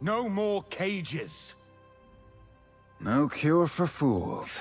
No more cages. No cure for fools.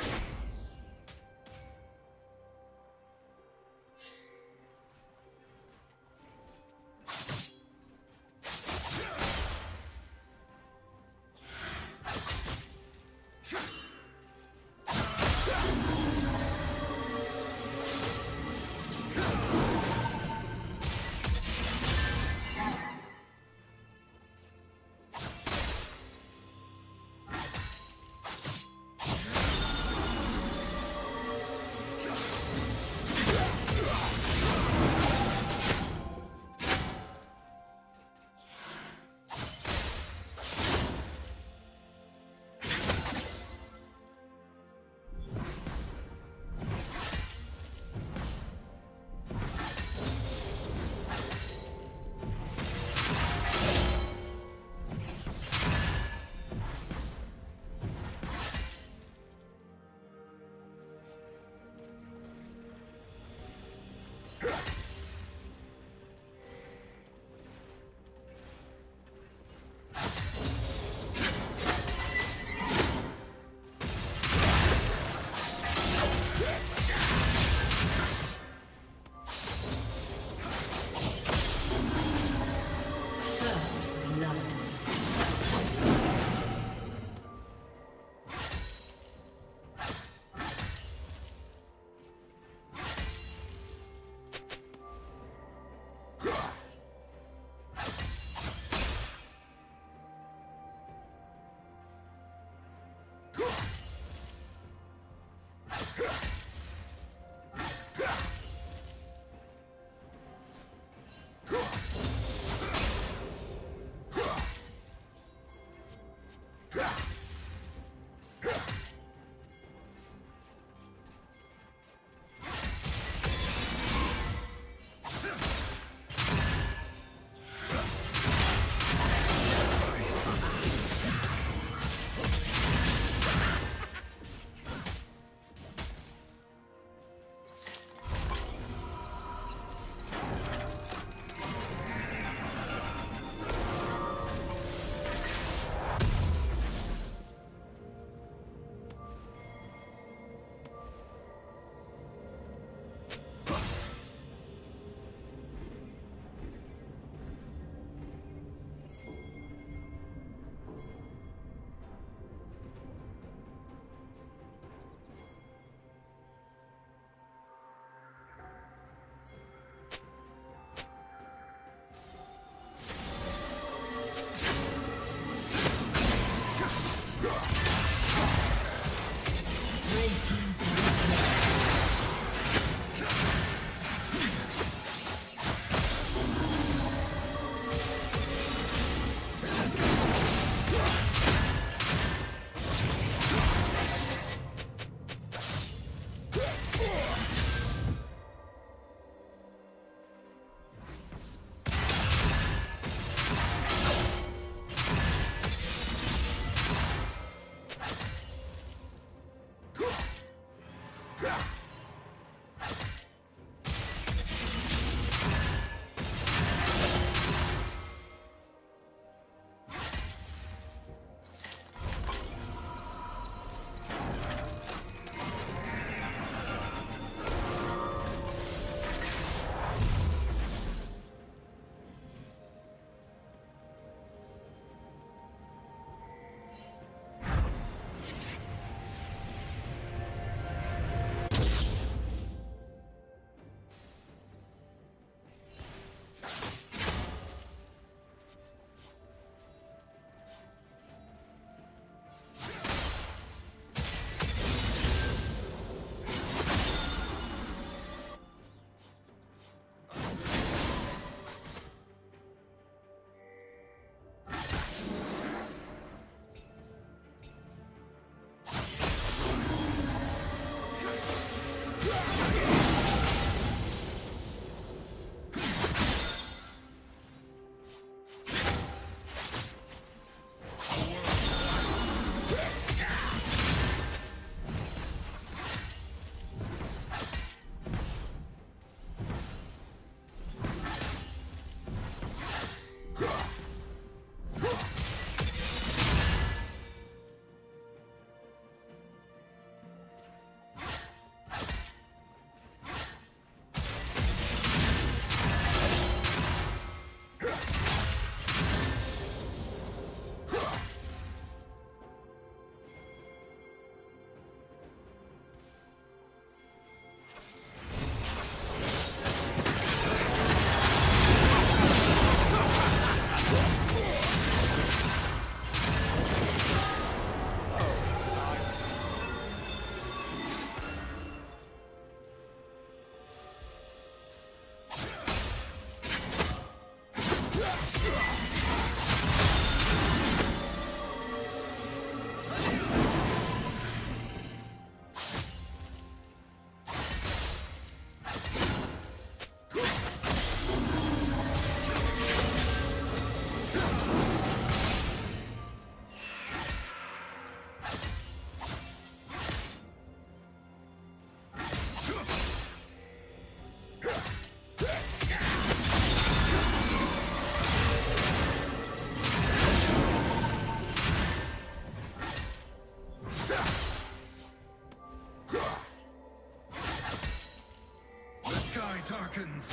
darkens.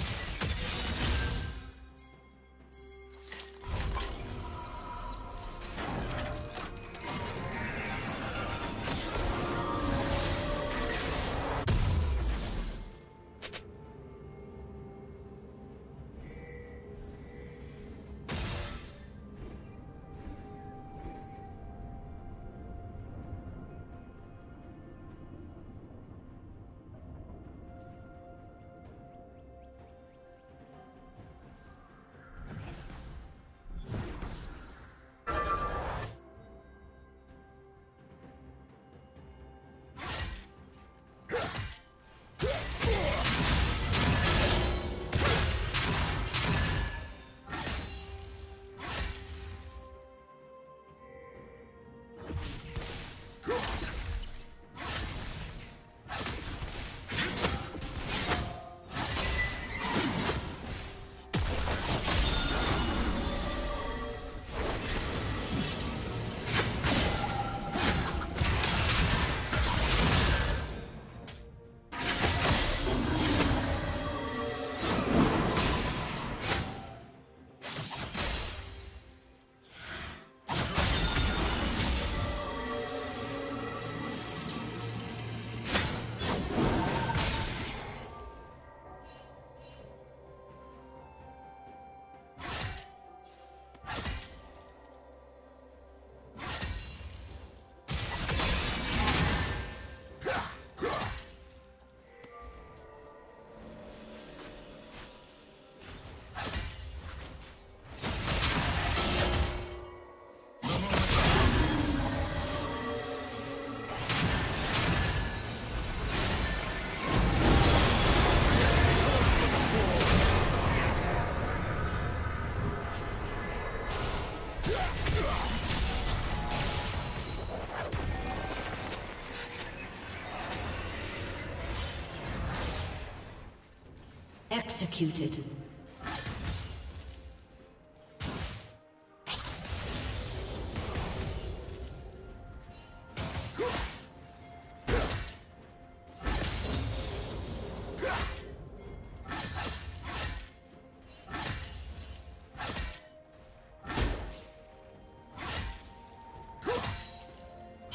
Executed.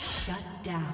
Shut down.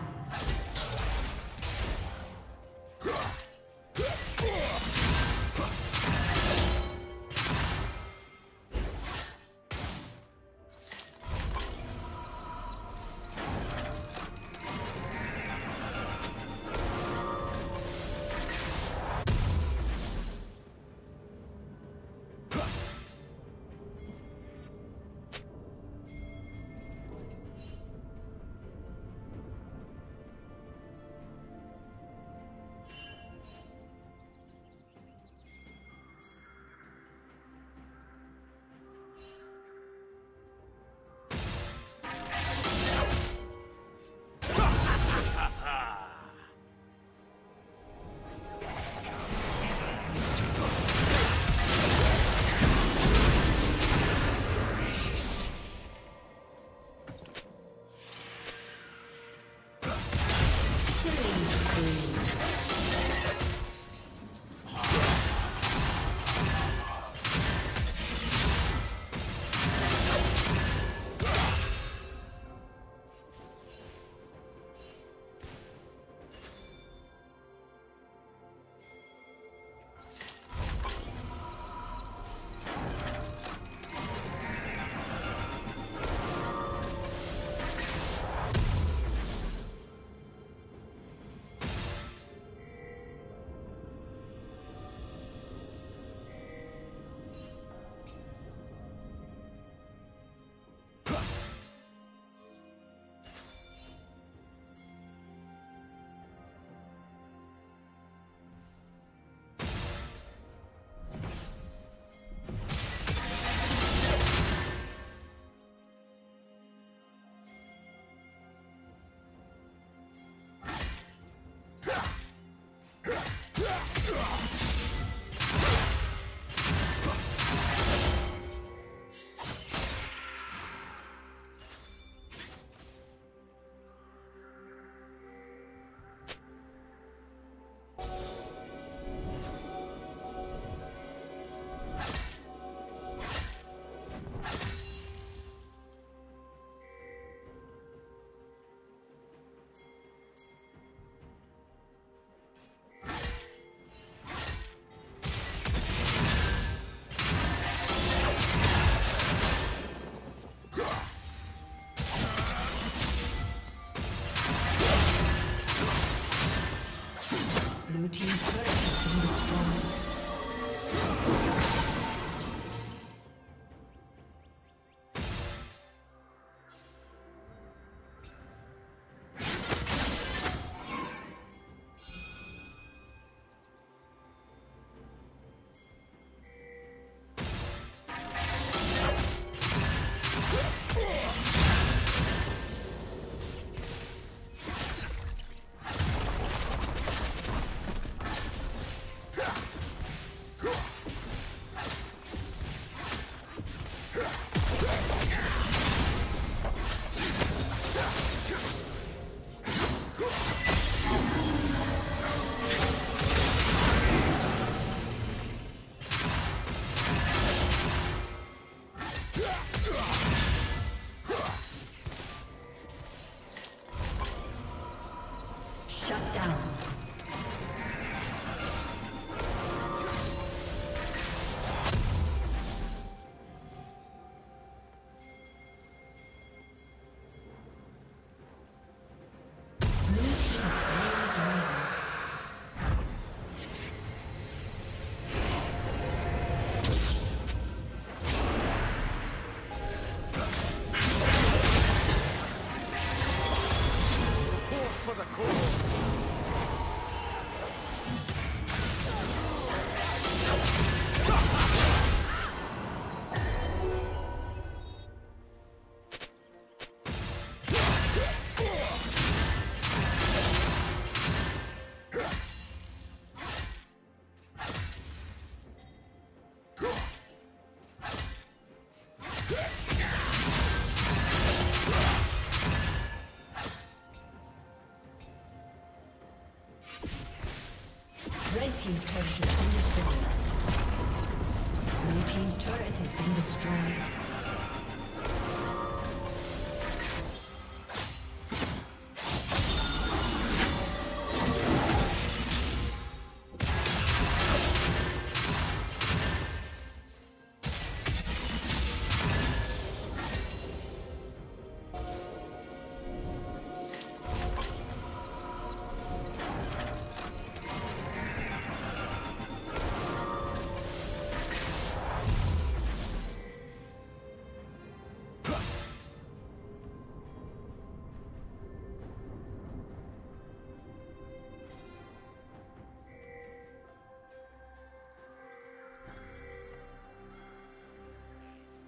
Blue team's turret has been destroyed.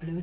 Blue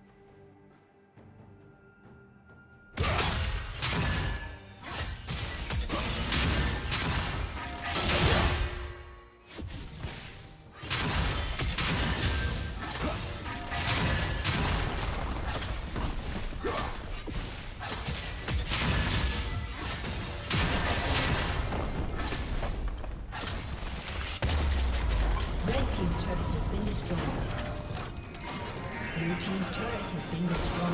Red team's turret has been destroyed. Blue team's turret has been destroyed.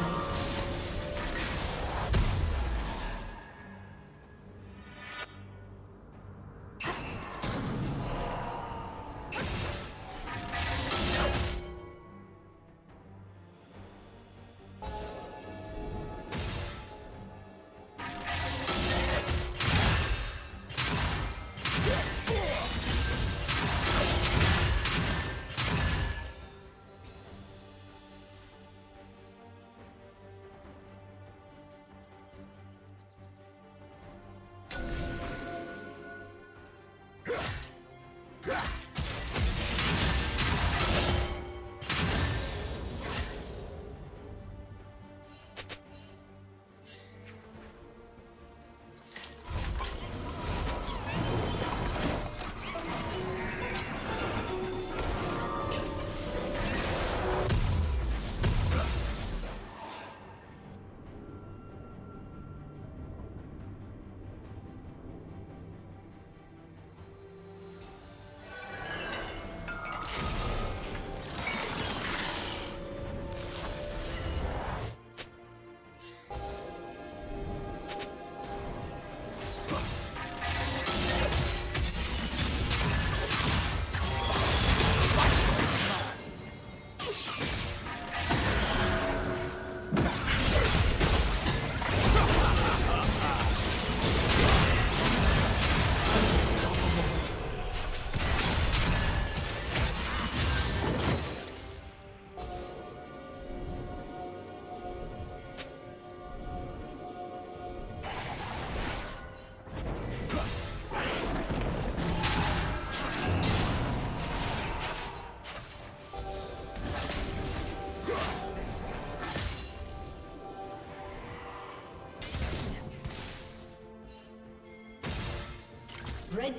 Red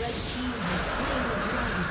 Red Team has slain the dragon.